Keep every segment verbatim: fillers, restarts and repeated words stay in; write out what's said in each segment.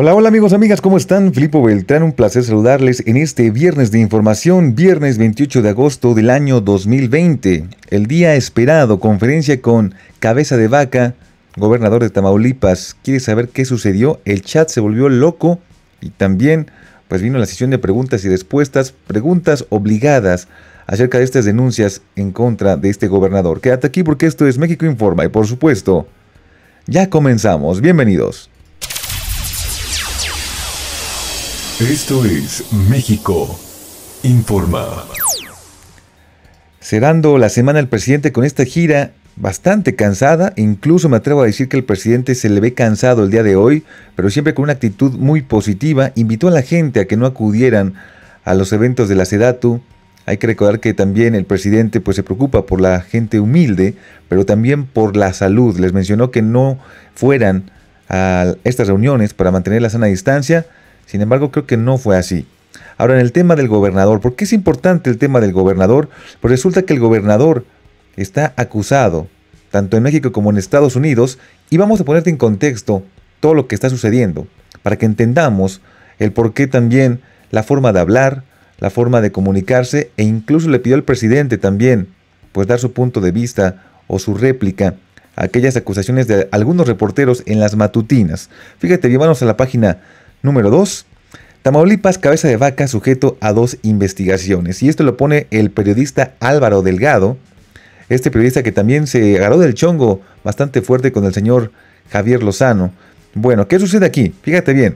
Hola, hola amigos, amigas, ¿cómo están? Filippo Beltrán, un placer saludarles en este viernes de información, viernes veintiocho de agosto del año dos mil veinte. El día esperado, conferencia con Cabeza de Vaca, gobernador de Tamaulipas. ¿Quiere saber qué sucedió? El chat se volvió loco y también pues vino la sesión de preguntas y respuestas, preguntas obligadas acerca de estas denuncias en contra de este gobernador. Quédate aquí porque esto es México Informa y por supuesto, ya comenzamos. Bienvenidos. Esto es México Informa. Cerrando la semana el presidente con esta gira bastante cansada, incluso me atrevo a decir que el presidente se le ve cansado el día de hoy, pero siempre con una actitud muy positiva, invitó a la gente a que no acudieran a los eventos de la Sedatu. Hay que recordar que también el presidente pues, se preocupa por la gente humilde, pero también por la salud. Les mencionó que no fueran a estas reuniones para mantener la sana distancia. Sin embargo, creo que no fue así. Ahora, en el tema del gobernador, ¿por qué es importante el tema del gobernador? Pues resulta que el gobernador está acusado, tanto en México como en Estados Unidos, y vamos a ponerte en contexto todo lo que está sucediendo, para que entendamos el por qué también la forma de hablar, la forma de comunicarse, e incluso le pidió al presidente también, pues dar su punto de vista o su réplica a aquellas acusaciones de algunos reporteros en las matutinas. Fíjate, llévanos a la página número dos, Tamaulipas, Cabeza de Vaca, sujeto a dos investigaciones. Y esto lo pone el periodista Álvaro Delgado, este periodista que también se agarró del chongo bastante fuerte con el señor Javier Lozano. Bueno, ¿qué sucede aquí? Fíjate bien.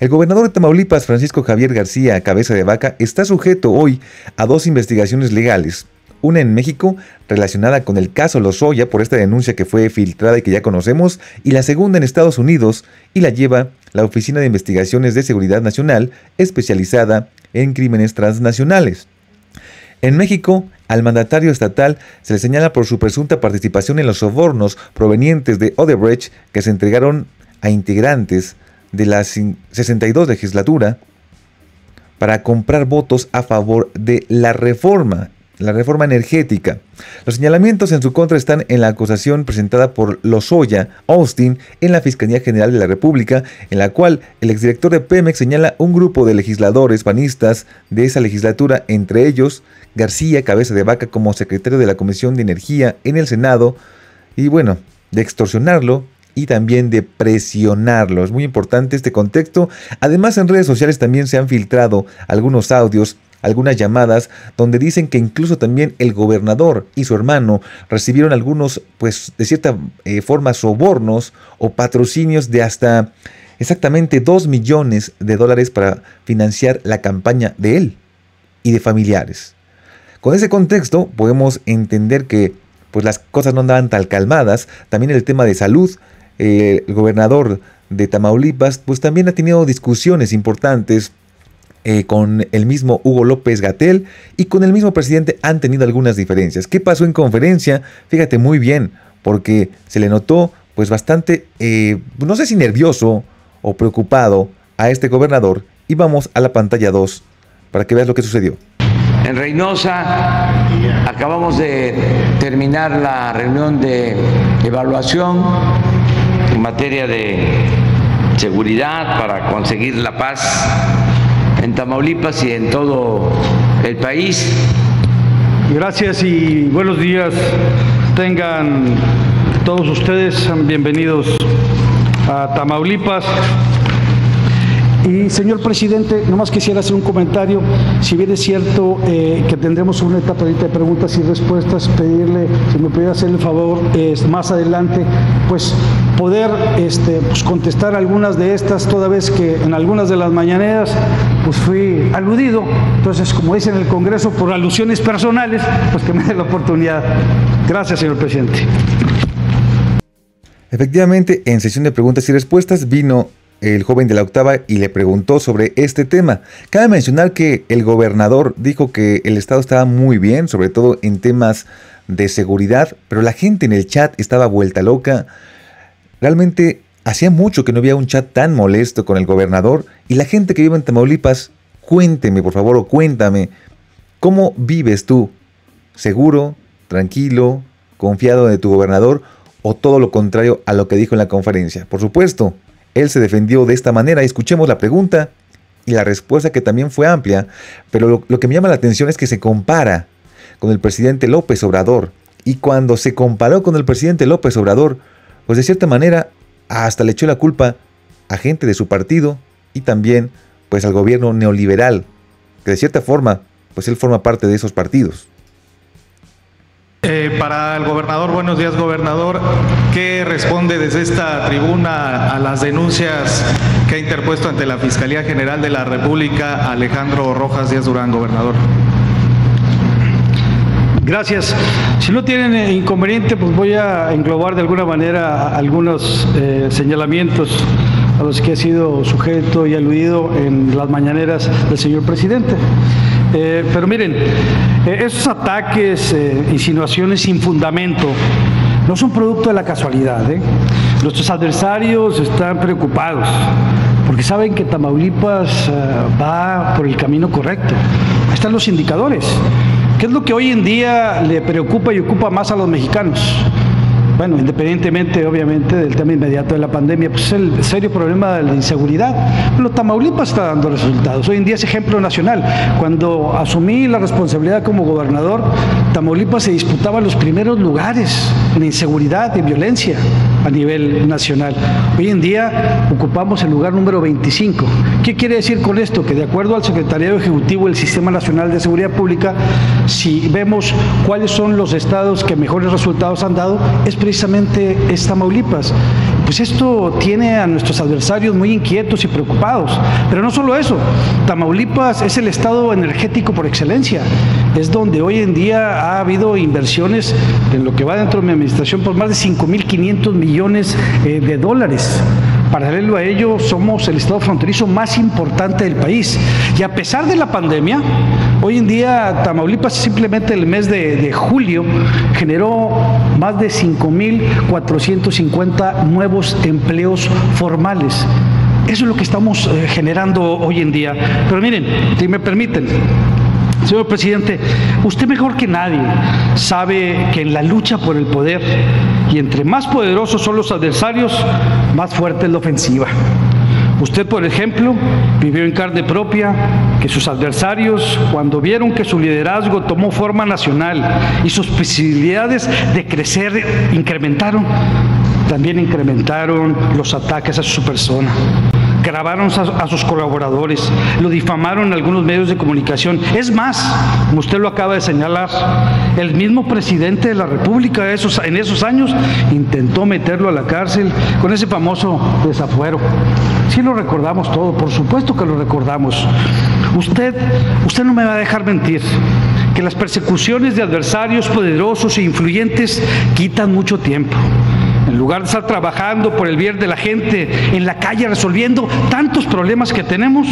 El gobernador de Tamaulipas, Francisco Javier García, Cabeza de Vaca, está sujeto hoy a dos investigaciones legales. Una en México, relacionada con el caso Lozoya, por esta denuncia que fue filtrada y que ya conocemos, y la segunda en Estados Unidos, y la lleva la Oficina de Investigaciones de Seguridad Nacional, especializada en crímenes transnacionales. En México, al mandatario estatal se le señala por su presunta participación en los sobornos provenientes de Odebrecht que se entregaron a integrantes de la sesenta y dos legislatura para comprar votos a favor de la reforma. La reforma energética. Los señalamientos en su contra están en la acusación presentada por Lozoya, Austin, en la Fiscalía General de la República, en la cual el exdirector de Pemex señala un grupo de legisladores panistas de esa legislatura, entre ellos García Cabeza de Vaca como secretario de la Comisión de Energía en el Senado, y bueno, de extorsionarlo y también de presionarlo. Es muy importante este contexto. Además, en redes sociales también se han filtrado algunos audios, algunas llamadas donde dicen que incluso también el gobernador y su hermano recibieron algunos, pues de cierta eh, forma, sobornos o patrocinios de hasta exactamente dos millones de dólares para financiar la campaña de él y de familiares. Con ese contexto podemos entender que pues, las cosas no andaban tan calmadas. También el tema de salud, eh, el gobernador de Tamaulipas pues también ha tenido discusiones importantes Eh, con el mismo Hugo López-Gatell y con el mismo presidente han tenido algunas diferencias. ¿Qué pasó en conferencia? Fíjate muy bien, porque se le notó pues bastante, eh, no sé si nervioso o preocupado a este gobernador. Y vamos a la pantalla dos para que veas lo que sucedió. En Reynosa acabamos de terminar la reunión de evaluación en materia de seguridad para conseguir la paz en Tamaulipas y en todo el país. Gracias y buenos días tengan todos ustedes, bienvenidos a Tamaulipas. Y señor presidente, nomás quisiera hacer un comentario. Si bien es cierto eh, que tendremos una etapa de preguntas y respuestas, pedirle, si me pudiera hacer el favor, eh, más adelante, pues poder este, pues, contestar algunas de estas, toda vez que en algunas de las mañaneras pues fui aludido. Entonces, como dicen en el Congreso, por alusiones personales, pues que me dé la oportunidad. Gracias, señor presidente. Efectivamente, en sesión de preguntas y respuestas vino el joven de la octava y le preguntó sobre este tema. Cabe mencionar que el gobernador dijo que el estado estaba muy bien, sobre todo en temas de seguridad, pero la gente en el chat estaba vuelta loca. Realmente hacía mucho que no había un chat tan molesto con el gobernador. Y la gente que vive en Tamaulipas, cuénteme por favor o cuéntame, ¿cómo vives tú? ¿Seguro? ¿Tranquilo? ¿Confiado de tu gobernador? ¿O todo lo contrario a lo que dijo en la conferencia? Por supuesto, Él se defendió de esta manera. Escuchemos la pregunta y la respuesta, que también fue amplia, pero lo, lo que me llama la atención es que se compara con el presidente López Obrador, y cuando se comparó con el presidente López Obrador, pues de cierta manera hasta le echó la culpa a gente de su partido y también pues al gobierno neoliberal, que de cierta forma pues él forma parte de esos partidos. Eh, para el gobernador, buenos días gobernador, ¿qué responde desde esta tribuna a las denuncias que ha interpuesto ante la Fiscalía General de la República Alejandro Rojas Díaz Durán, gobernador? Gracias. Si no tienen inconveniente, pues voy a englobar de alguna manera algunos eh, señalamientos a los que ha sido sujeto y aludido en las mañaneras del señor presidente. Eh, pero miren, eh, esos ataques, eh, insinuaciones sin fundamento, no son producto de la casualidad, ¿eh? Nuestros adversarios están preocupados porque saben que Tamaulipas eh, va por el camino correcto. Ahí están los indicadores. ¿Qué es lo que hoy en día le preocupa y ocupa más a los mexicanos? Bueno, independientemente, obviamente, del tema inmediato de la pandemia, pues el serio problema de la inseguridad. Pero Tamaulipas está dando resultados. Hoy en día es ejemplo nacional. Cuando asumí la responsabilidad como gobernador, Tamaulipas se disputaba los primeros lugares en inseguridad y violencia a nivel nacional. Hoy en día ocupamos el lugar número veinticinco. ¿Qué quiere decir con esto? Que de acuerdo al Secretariado Ejecutivo del Sistema Nacional de Seguridad Pública, si vemos cuáles son los estados que mejores resultados han dado, es precisamente Tamaulipas. Pues esto tiene a nuestros adversarios muy inquietos y preocupados. Pero no solo eso, Tamaulipas es el estado energético por excelencia. Es donde hoy en día ha habido inversiones, en lo que va dentro de mi administración, por más de cinco mil quinientos millones eh, de dólares. Paralelo a ello, somos el estado fronterizo más importante del país. Y a pesar de la pandemia, hoy en día Tamaulipas, simplemente el mes de, de julio, generó más de cinco mil cuatrocientos cincuenta nuevos empleos formales. Eso es lo que estamos eh, generando hoy en día. Pero miren, si me permiten, señor presidente, usted mejor que nadie sabe que en la lucha por el poder, y entre más poderosos son los adversarios, más fuerte es la ofensiva. Usted, por ejemplo, vivió en carne propia que sus adversarios, cuando vieron que su liderazgo tomó forma nacional y sus posibilidades de crecer incrementaron, también incrementaron los ataques a su persona. Agravaron a sus colaboradores, lo difamaron en algunos medios de comunicación. Es más, como usted lo acaba de señalar, el mismo presidente de la República esos, en esos años intentó meterlo a la cárcel con ese famoso desafuero. Sí lo recordamos todo, por supuesto que lo recordamos. Usted, usted no me va a dejar mentir que las persecuciones de adversarios poderosos e influyentes quitan mucho tiempo. En lugar de estar trabajando por el bien de la gente en la calle, resolviendo tantos problemas que tenemos,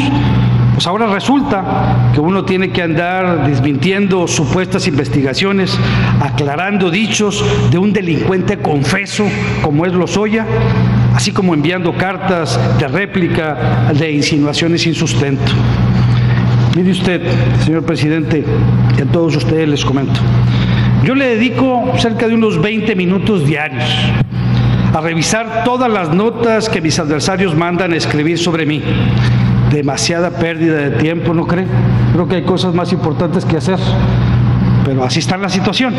pues ahora resulta que uno tiene que andar desmintiendo supuestas investigaciones, aclarando dichos de un delincuente confeso como es Lozoya, así como enviando cartas de réplica de insinuaciones sin sustento. Mire usted, señor presidente, y a todos ustedes les comento, yo le dedico cerca de unos veinte minutos diarios a revisar todas las notas que mis adversarios mandan a escribir sobre mí. Demasiada pérdida de tiempo, ¿no cree? Creo que hay cosas más importantes que hacer, pero así está la situación.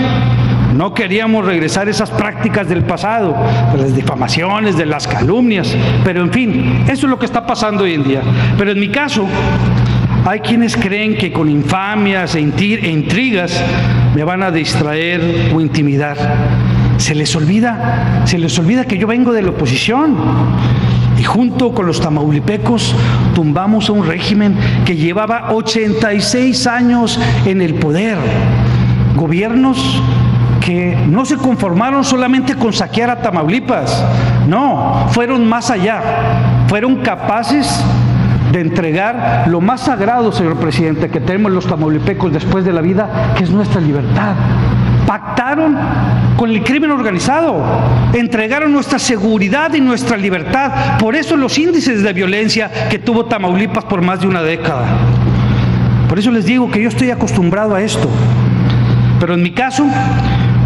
No queríamos regresar esas prácticas del pasado, de las difamaciones, de las calumnias, pero en fin, eso es lo que está pasando hoy en día. Pero en mi caso, hay quienes creen que con infamias e intrigas me van a distraer o intimidar. Se les olvida, se les olvida que yo vengo de la oposición y junto con los tamaulipecos tumbamos a un régimen que llevaba ochenta y seis años en el poder. Gobiernos que no se conformaron solamente con saquear a Tamaulipas, no, fueron más allá, fueron capaces de entregar lo más sagrado, señor presidente, que tenemos los tamaulipecos después de la vida, que es nuestra libertad. Pactaron con el crimen organizado, entregaron nuestra seguridad y nuestra libertad. Por eso los índices de violencia que tuvo Tamaulipas por más de una década. Por eso les digo que yo estoy acostumbrado a esto. Pero en mi caso,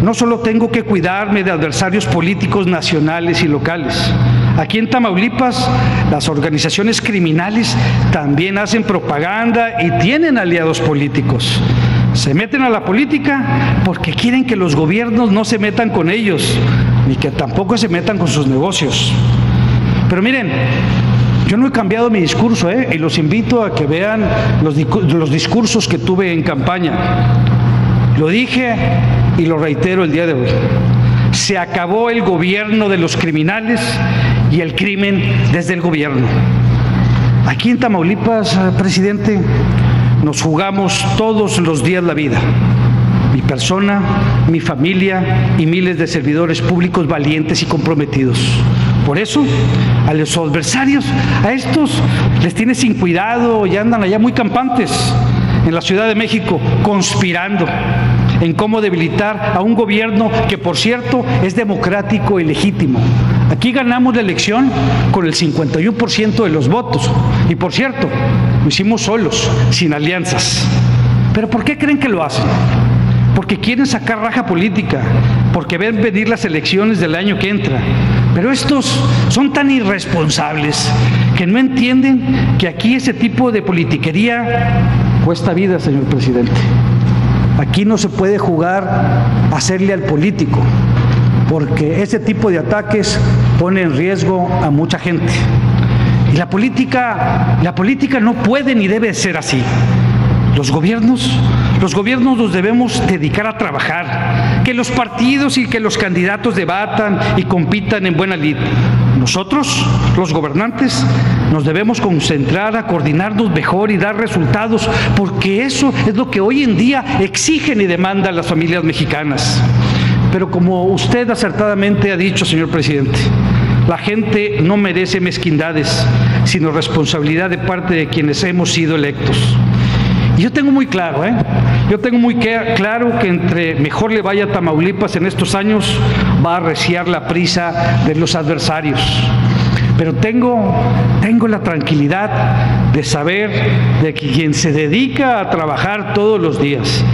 no solo tengo que cuidarme de adversarios políticos nacionales y locales. Aquí en Tamaulipas, las organizaciones criminales también hacen propaganda y tienen aliados políticos. Se meten a la política porque quieren que los gobiernos no se metan con ellos, ni que tampoco se metan con sus negocios. Pero miren, yo no he cambiado mi discurso, ¿eh? Y los invito a que vean los, los discursos que tuve en campaña. Lo dije y lo reitero el día de hoy. Se acabó el gobierno de los criminales y el crimen desde el gobierno. Aquí en Tamaulipas, presidente, nos jugamos todos los días la vida, mi persona, mi familia y miles de servidores públicos valientes y comprometidos. Por eso, a los adversarios, a estos les tiene sin cuidado y andan allá muy campantes en la Ciudad de México, conspirando en cómo debilitar a un gobierno que, por cierto, es democrático y legítimo. Aquí ganamos la elección con el cincuenta y uno por ciento de los votos y, por cierto, lo hicimos solos, sin alianzas. ¿Pero por qué creen que lo hacen? Porque quieren sacar raja política, porque ven venir las elecciones del año que entra. Pero estos son tan irresponsables que no entienden que aquí ese tipo de politiquería cuesta vida, señor presidente. Aquí no se puede jugar a hacerle al político, porque ese tipo de ataques pone en riesgo a mucha gente. Y la política, la política no puede ni debe ser así. Los gobiernos, los gobiernos nos debemos dedicar a trabajar, que los partidos y que los candidatos debatan y compitan en buena lid. Nosotros, los gobernantes, nos debemos concentrar a coordinarnos mejor y dar resultados, porque eso es lo que hoy en día exigen y demandan las familias mexicanas. Pero como usted acertadamente ha dicho, señor presidente, la gente no merece mezquindades, sino responsabilidad de parte de quienes hemos sido electos. Y yo tengo muy claro, ¿eh? Yo tengo muy claro que entre mejor le vaya a Tamaulipas en estos años, va a arreciar la prisa de los adversarios. Pero tengo, tengo la tranquilidad de saber de que quien se dedica a trabajar todos los días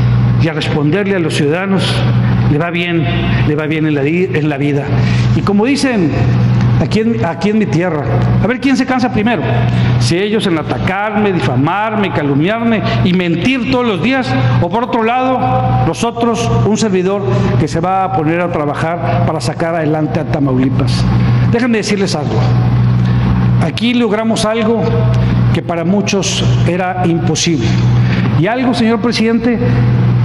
y a responderle a los ciudadanos, le va bien, le va bien en la, en la vida. Y como dicen aquí en, aquí en mi tierra, a ver quién se cansa primero, si ellos en atacarme, difamarme, calumniarme y mentir todos los días, o por otro lado, nosotros, un servidor que se va a poner a trabajar para sacar adelante a Tamaulipas. Déjenme decirles algo, aquí logramos algo que para muchos era imposible, y algo, señor presidente,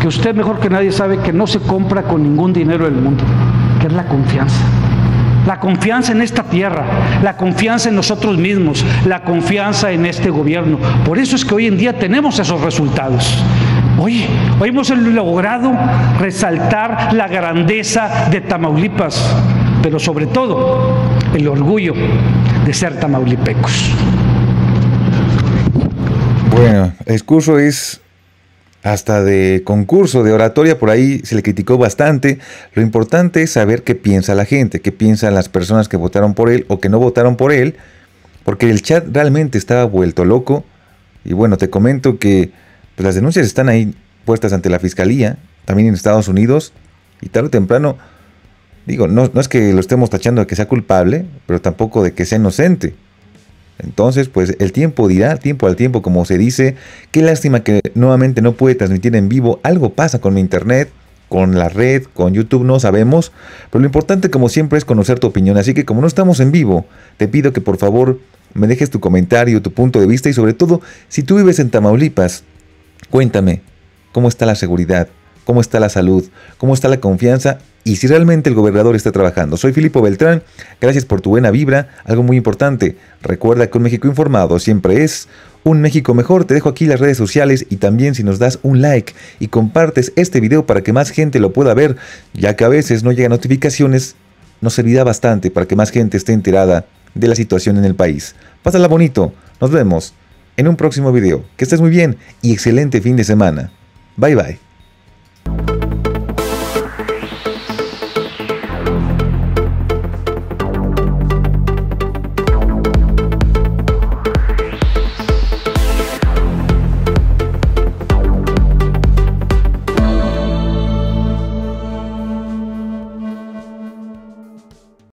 que usted mejor que nadie sabe que no se compra con ningún dinero del mundo, que es la confianza. La confianza en esta tierra, la confianza en nosotros mismos, la confianza en este gobierno. Por eso es que hoy en día tenemos esos resultados. Hoy, hoy hemos logrado resaltar la grandeza de Tamaulipas, pero sobre todo el orgullo de ser tamaulipecos. Bueno, el discurso es hasta de concurso, de oratoria, por ahí se le criticó bastante. Lo importante es saber qué piensa la gente, qué piensan las personas que votaron por él o que no votaron por él, porque el chat realmente estaba vuelto loco. Y bueno, te comento que pues, las denuncias están ahí puestas ante la fiscalía, también en Estados Unidos, y tarde o temprano, digo, no, no es que lo estemos tachando de que sea culpable, pero tampoco de que sea inocente. Entonces, pues el tiempo dirá, tiempo al tiempo, como se dice. Qué lástima que nuevamente no puede transmitir en vivo. Algo pasa con mi internet, con la red, con YouTube, no sabemos. Pero lo importante, como siempre, es conocer tu opinión. Así que como no estamos en vivo, te pido que por favor me dejes tu comentario, tu punto de vista. Y sobre todo, si tú vives en Tamaulipas, cuéntame cómo está la seguridad, cómo está la salud, cómo está la confianza y si realmente el gobernador está trabajando. Soy Filippo Beltrán, gracias por tu buena vibra. Algo muy importante, recuerda que un México informado siempre es un México mejor. Te dejo aquí las redes sociales y también si nos das un like y compartes este video para que más gente lo pueda ver, ya que a veces no llegan notificaciones, nos servirá bastante para que más gente esté enterada de la situación en el país. Pásala bonito, nos vemos en un próximo video. Que estés muy bien y excelente fin de semana. Bye bye.